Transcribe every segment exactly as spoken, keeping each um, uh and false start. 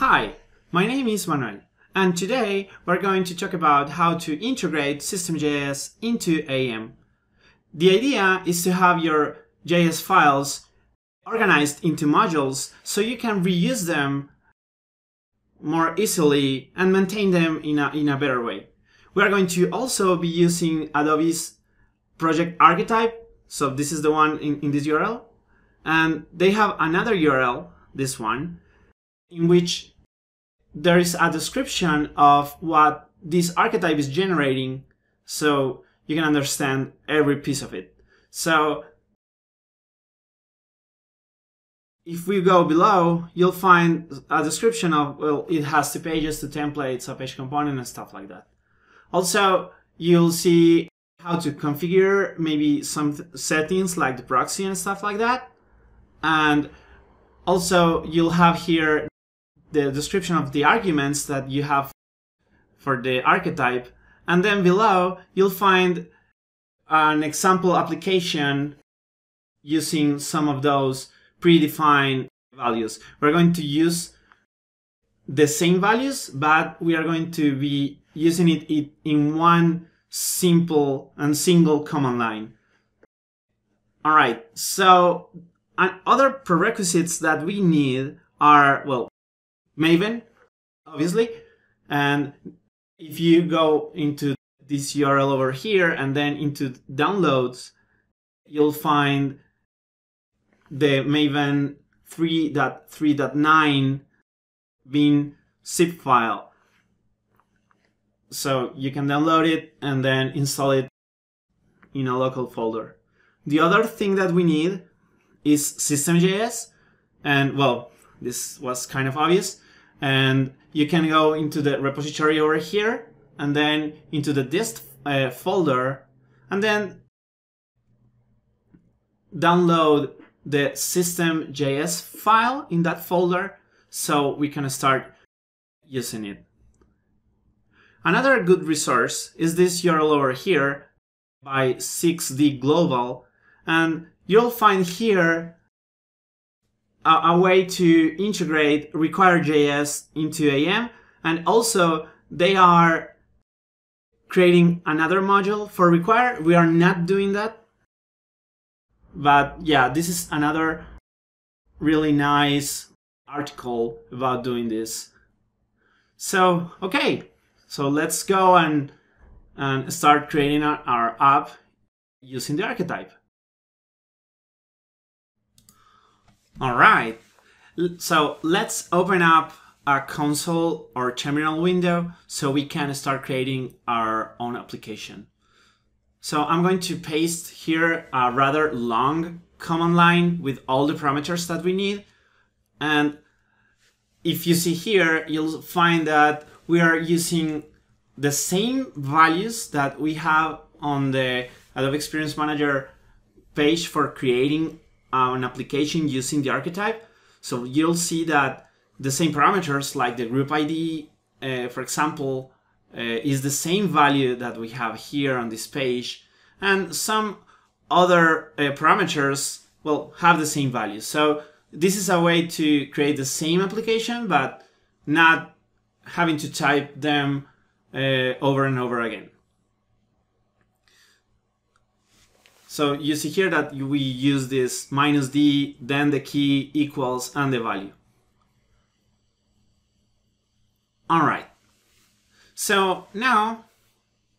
Hi, my name is Manuel, and today we're going to talk about how to integrate System.js into A M. The idea is to have your J S files organized into modules so you can reuse them more easily and maintain them in a, in a better way. We are going to also be using Adobe's project archetype, so this is the one in, in this U R L, and they have another U R L, this one, in which there is a description of what this archetype is generating so you can understand every piece of it. So if we go below, you'll find a description of, well, it has two pages, two templates, a page component, and stuff like that. Also, you'll see how to configure maybe some settings like the proxy and stuff like that. And also, you'll have here the description of the arguments that you have for the archetype. And then below, you'll find an example application using some of those predefined values. We're going to use the same values, but we are going to be using it in one simple and single command line. All right, so other prerequisites that we need are, well, Maven, obviously, and if you go into this U R L over here and then into downloads, you'll find the Maven three point three point nine bin zip file. So you can download it and then install it in a local folder. The other thing that we need is System.js, and well, this was kind of obvious, and you can go into the repository over here and then into the dist uh, folder and then download the System.js file in that folder so we can start using it. Another good resource is this U R L over here by six D Global, and you'll find here a, a way to integrate Require.js into A M, and also they are creating another module for Require. We are not doing that. But yeah, this is another really nice article about doing this. So, okay, so let's go and, and start creating our, our app using the archetype. All right, so let's open up a console or terminal window so we can start creating our own application. So I'm going to paste here a rather long command line with all the parameters that we need. And if you see here, you'll find that we are using the same values that we have on the Adobe Experience Manager page for creating an application using the archetype. So you'll see that the same parameters, like the group I D, uh, for example, Uh, is the same value that we have here on this page, and some other uh, parameters, well, have the same value. So this is a way to create the same application but not having to type them uh, over and over again. So you see here that we use this minus D, then the key equals, and the value. All right. So now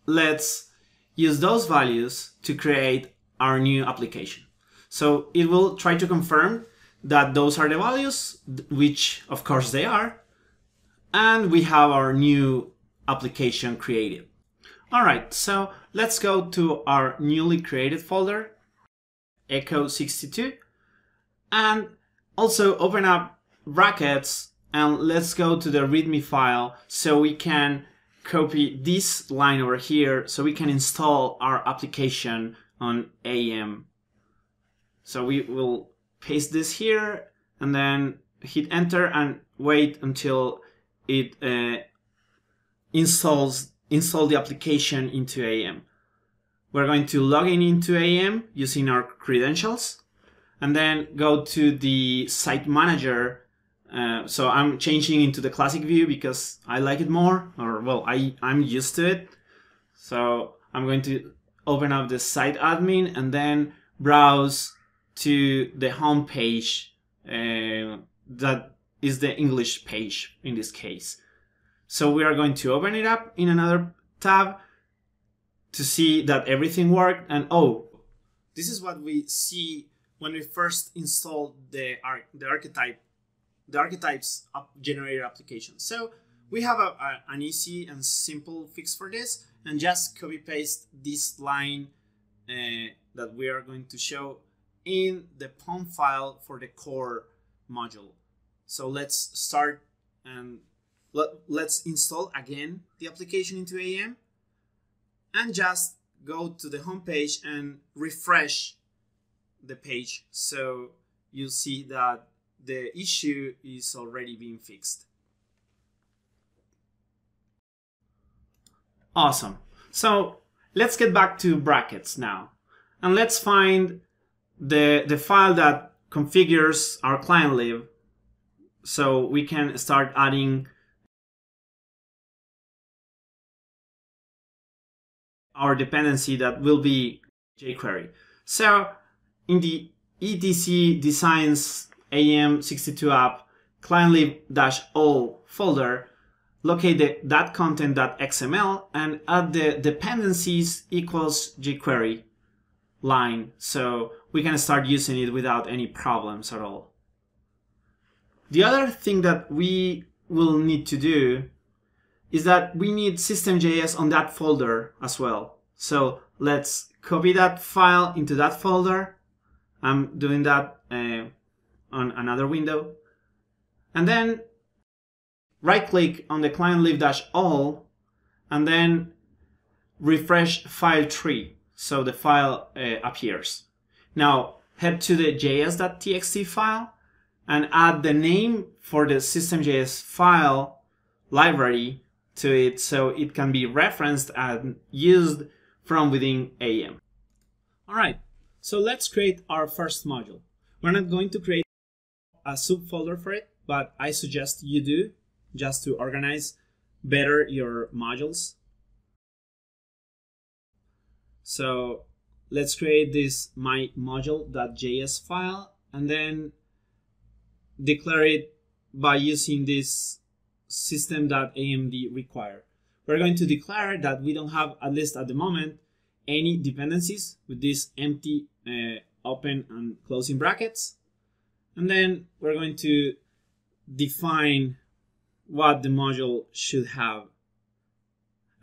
let's use those values to create our new application. So it will try to confirm that those are the values, which of course they are, and we have our new application created. All right, so let's go to our newly created folder, echo sixty-two, and also open up brackets, and let's go to the readme file so we can copy this line over here so we can install our application on A M. So we will paste this here and then hit enter and wait until it uh, installs install the application into A M. We're going to log in into A M using our credentials and then go to the site manager Uh, so I'm changing into the classic view because I like it more, or well, I, I'm used to it. So I'm going to open up the site admin and then browse to the home page uh, that is the English page in this case. So we are going to open it up in another tab to see that everything worked. And oh, this is what we see when we first installed the, arch the archetype the archetypes up generator application. So we have a, a, an easy and simple fix for this, and just copy paste this line uh, that we are going to show in the P O M file for the core module. So let's start and let, let's install again the application into A M, and just go to the home page and refresh the page, so you'll see that the issue is already being fixed. Awesome. So let's get back to brackets now, and let's find the the file that configures our client lib, so we can start adding our dependency that will be jQuery. So in the etc designs A M sixty-two app clientlib-all folder, locate the that content.xml and add the dependencies equals jQuery line, so we can start using it without any problems at all. The other thing that we will need to do is that we need System.js on that folder as well. So let's copy that file into that folder. I'm doing that uh, on another window, and then right click on the clientlib-all and then refresh file tree, so the file uh, appears. Now head to the j s dot t x t file and add the name for the System.js file library to it, so it can be referenced and used from within A M. Alright, so let's create our first module. We're not going to create a subfolder for it, but I suggest you do, just to organize better your modules. So let's create this my module.js file and then declare it by using this system.amd require. We're going to declare that we don't have, at least at the moment, any dependencies with this empty uh, open and closing brackets. And then we're going to define what the module should have.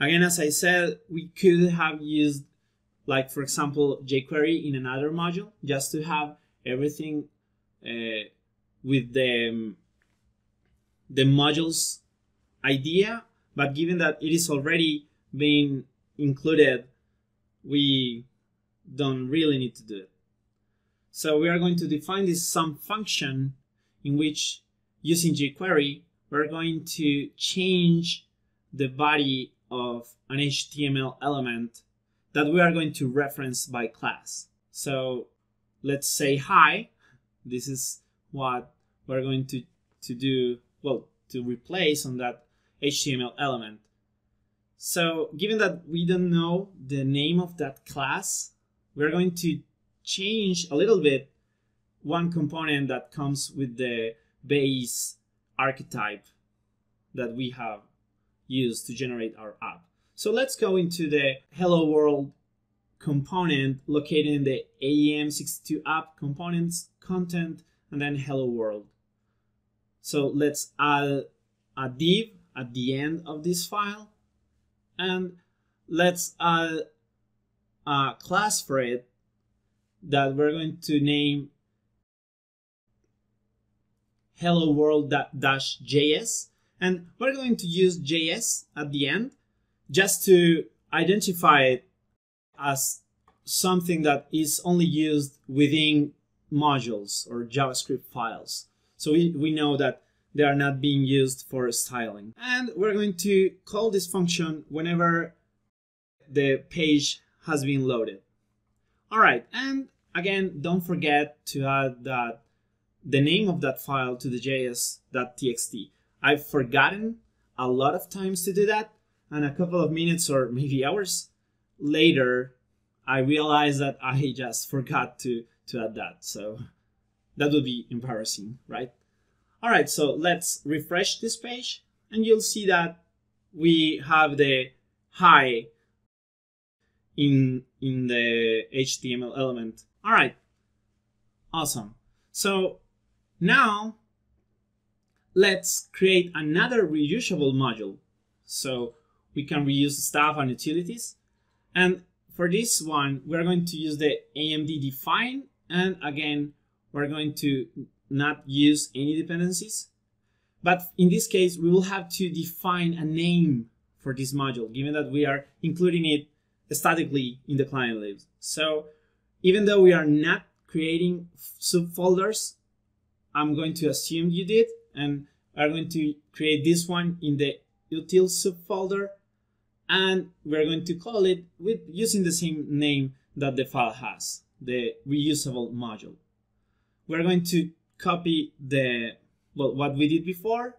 Again, as I said, we could have used, like for example, jQuery in another module, just to have everything uh, with the, um, the module's idea. But given that it is already being included, we don't really need to do it. So we are going to define this sum function in which, using jQuery, we're going to change the body of an H T M L element that we are going to reference by class. So let's say hi. This is what we're going to, to do, well, to replace on that H T M L element. So given that we don't know the name of that class, we're going to change a little bit one component that comes with the base archetype that we have used to generate our app. So let's go into the hello world component located in the A M sixty-two app components content and then hello world. So let's add a div at the end of this file, and let's add a class for it that we're going to name hello world-js, and we're going to use js at the end just to identify it as something that is only used within modules or JavaScript files, so we, we know that they are not being used for styling. And we're going to call this function whenever the page has been loaded. All right, and again, don't forget to add that the name of that file to the j s dot t x t. I've forgotten a lot of times to do that, and a couple of minutes or maybe hours later, I realized that I just forgot to, to add that. So that would be embarrassing, right? All right, so let's refresh this page, and you'll see that we have the hi in, in the H T M L element. All right, awesome. So now let's create another reusable module. So we can reuse stuff and utilities. And for this one, we're going to use the A M D define. And again, we're going to not use any dependencies. But in this case, we will have to define a name for this module, given that we are including it statically in the client libs. So even though we are not creating subfolders, I'm going to assume you did, and we're going to create this one in the util subfolder, and we're going to call it with using the same name that the file has, the reusable module. We're going to copy the well, what we did before,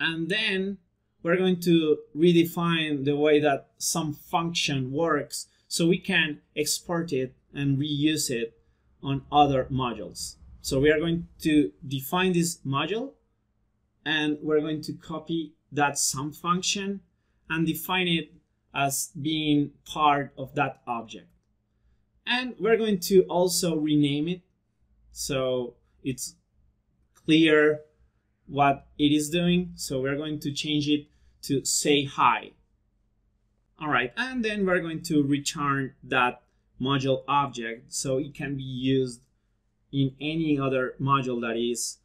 and then we're going to redefine the way that some function works so we can export it and reuse it on other modules. So we are going to define this module, and we're going to copy that some function and define it as being part of that object. And we're going to also rename it so it's clear what it is doing. So we're going to change it to say hi. All right, and then we're going to return that module object so it can be used in any other module that is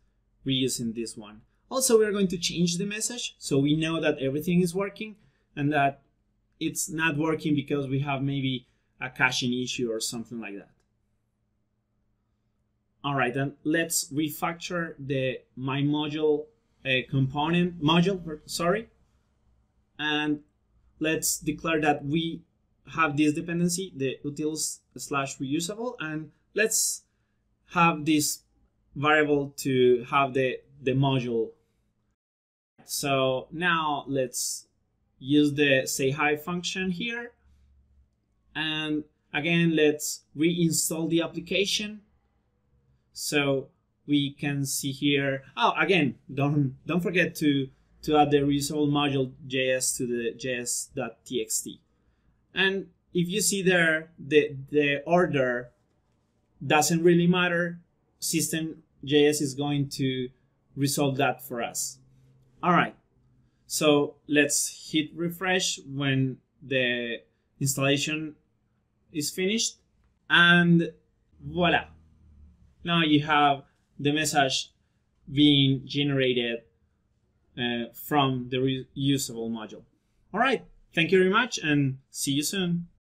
reusing this one. Also, we're going to change the message so we know that everything is working and that it's not working because we have maybe a caching issue or something like that. All right, then let's refactor the my module uh, component module, sorry, and let's declare that we have this dependency, the utils slash reusable, and let's have this variable to have the the module. So now let's use the say hi function here, and again let's reinstall the application so we can see here. Oh, again, don't don't forget to to add the reusable module J S to the j s dot t x t. And if you see there, the, the order doesn't really matter. System.js is going to resolve that for us. All right, so let's hit refresh when the installation is finished, and voila. Now you have the message being generated uh, from the reusable module. All right. Thank you very much, and see you soon.